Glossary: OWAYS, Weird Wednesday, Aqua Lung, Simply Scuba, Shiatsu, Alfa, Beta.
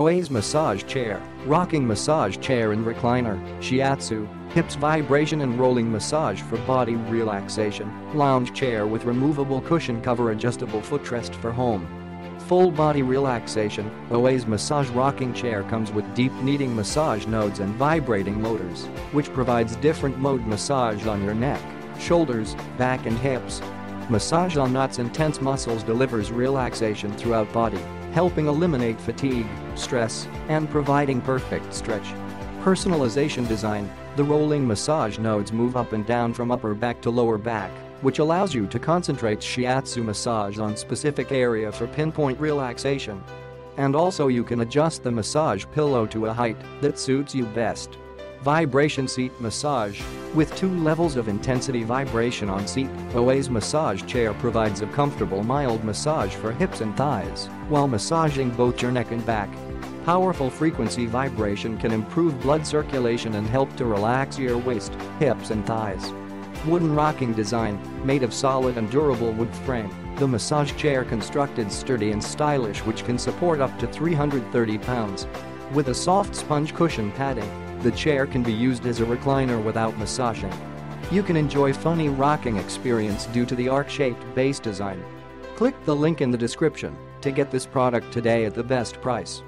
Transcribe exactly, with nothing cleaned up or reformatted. Oways massage chair, rocking massage chair and recliner, shiatsu, hips vibration and rolling massage for body relaxation, lounge chair with removable cushion cover, adjustable footrest for home. Full body relaxation, Oways massage rocking chair comes with deep kneading massage nodes and vibrating motors, which provides different mode massage on your neck, shoulders, back and hips. Massage on knots and tense muscles delivers relaxation throughout body, helping eliminate fatigue, stress, and providing perfect stretch. Personalization design, the rolling massage nodes move up and down from upper back to lower back, which allows you to concentrate shiatsu massage on specific area for pinpoint relaxation. And also you can adjust the massage pillow to a height that suits you best. Vibration seat massage. With two levels of intensity vibration on seat, Oways massage chair provides a comfortable mild massage for hips and thighs while massaging both your neck and back. Powerful frequency vibration can improve blood circulation and help to relax your waist, hips and thighs. Wooden rocking design, made of solid and durable wood frame, the massage chair constructed sturdy and stylish which can support up to three hundred thirty pounds. With a soft sponge cushion padding, the chair can be used as a recliner without massaging. You can enjoy funny rocking experience due to the arc-shaped base design. Click the link in the description to get this product today at the best price.